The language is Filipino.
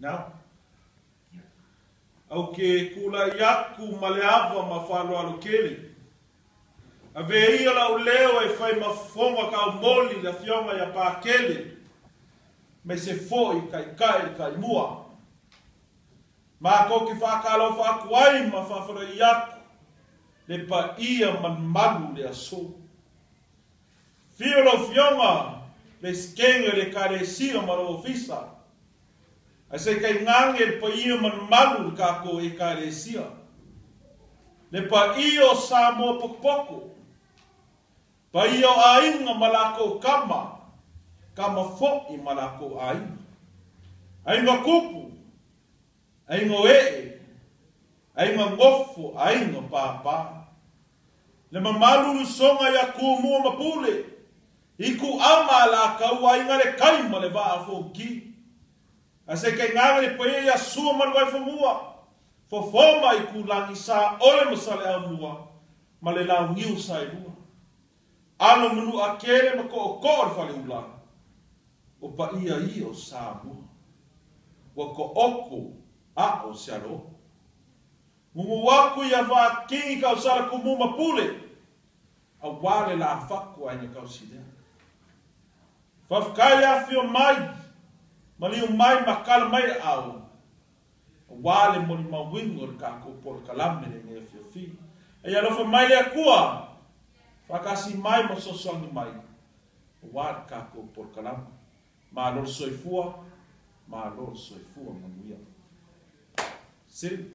Now? Okay, kula yaku maleava mafalo alukele. Ave ia la uleo e fai mafonga ka moli da fioma ya pakele. Me se foi kaikai kai mua. Ma ko ki fa kalo fa kwai mafaforo yaku. Le pa ia man malu le aso. Fio lo fioma le skenga le karesia maro ofisa. Ase kai ngangel po io man malu ka ko e karesia. Le pa io samo pokpoko. Pa io ainga malako kama. Kama fo i malako ainga. Ainga kupu. Ainga wee. Ainga ngofu. Ainga papa. Le mamalu lusonga ya kumu mapule. Iku ama la kau ainga le kaima le vaa foki. Ase kai nganga le poe ya sua maluai famua. Fofoma iku langi saa ole masale amua. Male lau ngiu sai lua. Ano munu akele mako okor fale ula. O pa ia io saa mua. Wako oko a o se alo. Mumu waku ia vaa kingi kau sara kumuma pule. A wale la afaku aina kau sidea. Fafkai afio mai. Maliu mai makal mai au. Wale moli mawingor kako por kalamene ne fiofi. E alofa mai le akua. Fakasi mai mososoangi mai. Wale kako por kalam. Ma lor soifua. Ma lor soifua manuia. Sim.